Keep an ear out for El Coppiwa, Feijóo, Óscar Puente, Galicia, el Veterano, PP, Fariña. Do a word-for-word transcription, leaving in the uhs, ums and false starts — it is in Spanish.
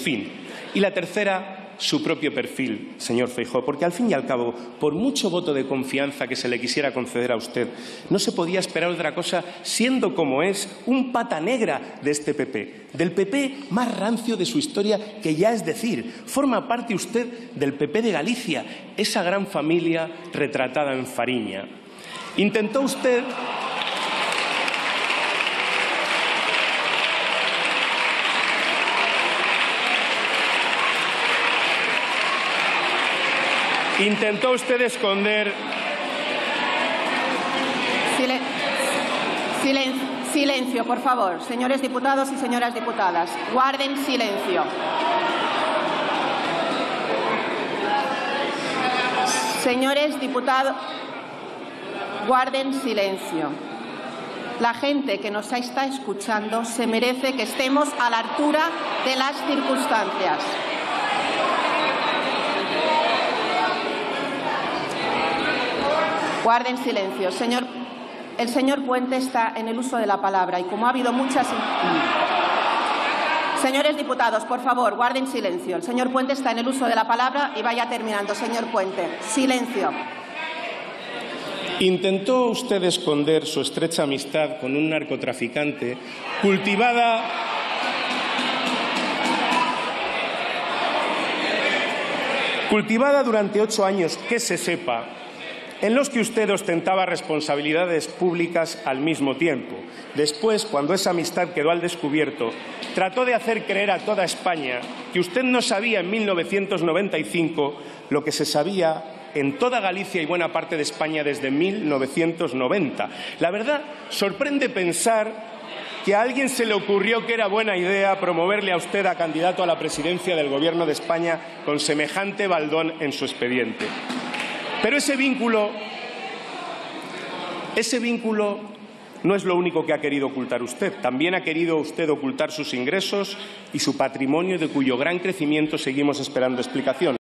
Fin. Y la tercera, su propio perfil, señor Feijóo, porque al fin y al cabo, por mucho voto de confianza que se le quisiera conceder a usted, no se podía esperar otra cosa siendo como es un pata negra de este P P, del P P más rancio de su historia, que ya es decir, forma parte usted del P P de Galicia, esa gran familia retratada en Fariña. Intentó usted... Intentó usted esconder... Silen... Silen... Silencio, por favor. Señores diputados y señoras diputadas, guarden silencio. Señores diputados, guarden silencio. La gente que nos está escuchando se merece que estemos a la altura de las circunstancias. Guarden silencio. Señor, el señor Puente está en el uso de la palabra y como ha habido muchas... Señores diputados, por favor, guarden silencio. El señor Puente está en el uso de la palabra y vaya terminando, señor Puente. Silencio. Intentó usted esconder su estrecha amistad con un narcotraficante cultivada... cultivada durante ocho años, que se sepa, en los que usted ostentaba responsabilidades públicas al mismo tiempo. Después, cuando esa amistad quedó al descubierto, trató de hacer creer a toda España que usted no sabía en mil novecientos noventa y cinco lo que se sabía en toda Galicia y buena parte de España desde mil novecientos noventa. La verdad, sorprende pensar que a alguien se le ocurrió que era buena idea promoverle a usted a candidato a la presidencia del Gobierno de España con semejante baldón en su expediente. Pero ese vínculo, ese vínculo no es lo único que ha querido ocultar usted. También ha querido usted ocultar sus ingresos y su patrimonio, de cuyo gran crecimiento seguimos esperando explicación.